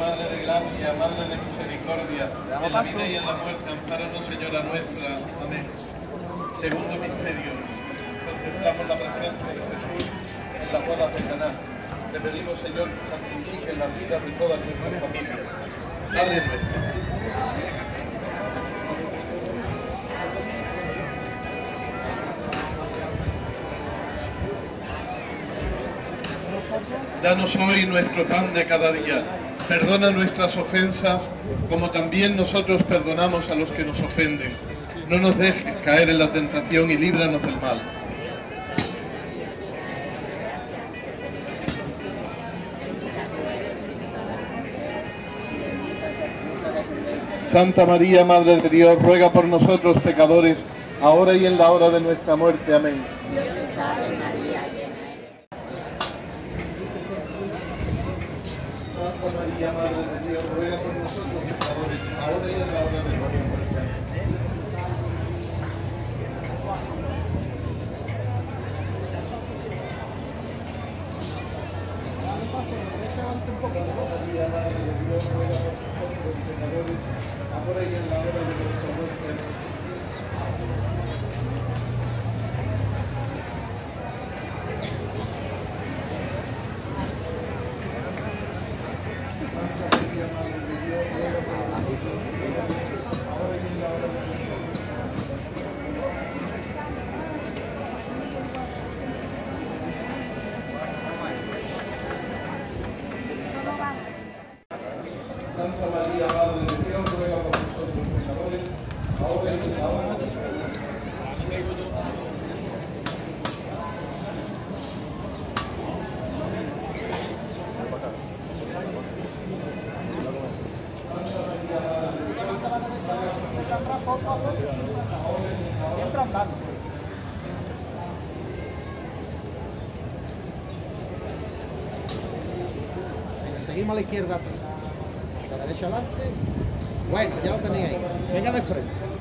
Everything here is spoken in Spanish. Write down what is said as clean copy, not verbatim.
Madre de gracia, Madre de misericordia, en la vida y en la muerte, ampáranos, Señora nuestra. Amén. Segundo misterio, contemplamos la presencia de Jesús en la boda de Caná. Te pedimos, Señor, que santifique la vida de todas nuestras familias. Padre nuestro. Danos hoy nuestro pan de cada día. Perdona nuestras ofensas, como también nosotros perdonamos a los que nos ofenden. No nos dejes caer en la tentación y líbranos del mal. Santa María, Madre de Dios, ruega por nosotros pecadores, ahora y en la hora de nuestra muerte. Amén. Santa María, Madre de Dios, ruega por nosotros pecadores, ahora y en la hora de nuestra muerte. Santa María, Madre de Dios, ruega por nosotros pecadores, ahora y en la hora de nuestra muerte. Siempre andando. Seguimos a la izquierda, a la derecha adelante. Bueno, ya lo tenéis ahí. Venga de frente.